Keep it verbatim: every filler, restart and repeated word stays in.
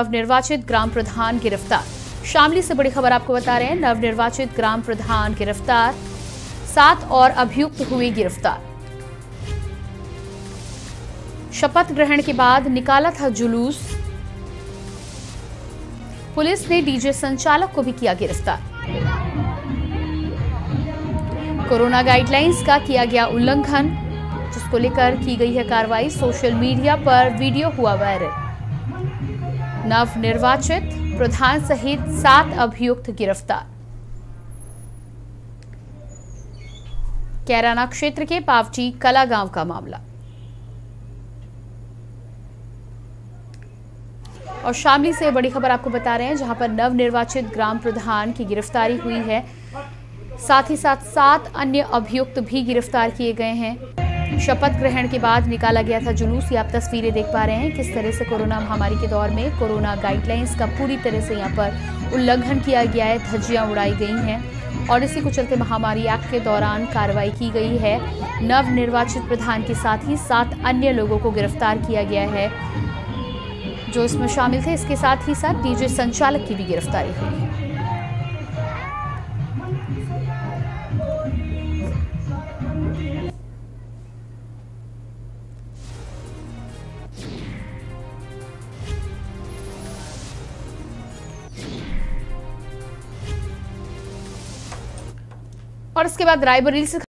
नवनिर्वाचित ग्राम प्रधान गिरफ्तार। शामली से बड़ी खबर आपको बता रहे हैं, नवनिर्वाचित ग्राम प्रधान गिरफ्तार, सात और अभियुक्त हुए गिरफ्तार। शपथ ग्रहण के बाद निकाला था जुलूस, पुलिस ने डीजे संचालक को भी किया गिरफ्तार। कोरोना गाइडलाइंस का किया गया उल्लंघन, जिसको लेकर की गई है कार्रवाई। सोशल मीडिया पर वीडियो हुआ वायरल। नवनिर्वाचित प्रधान सहित सात अभियुक्त गिरफ्तार। कैराना क्षेत्र के पावटी कला गांव का मामला। और शामली से बड़ी खबर आपको बता रहे हैं, जहां पर नवनिर्वाचित ग्राम प्रधान की गिरफ्तारी हुई है, साथ ही साथ सात अन्य अभियुक्त भी गिरफ्तार किए गए हैं। शपथ ग्रहण के बाद निकाला गया था जुलूस। ये आप तस्वीरें देख पा रहे हैं, किस तरह से कोरोना महामारी के दौर में कोरोना गाइडलाइंस का पूरी तरह से यहाँ पर उल्लंघन किया गया है, धज्जियाँ उड़ाई गई हैं और इसी को चलते महामारी एक्ट के दौरान कार्रवाई की गई है। नवनिर्वाचित प्रधान के साथ ही सात अन्य लोगों को गिरफ्तार किया गया है जो इसमें शामिल थे। इसके साथ ही साथ डीजे संचालक की भी गिरफ्तारी हुई है। और इसके बाद रायबरेली से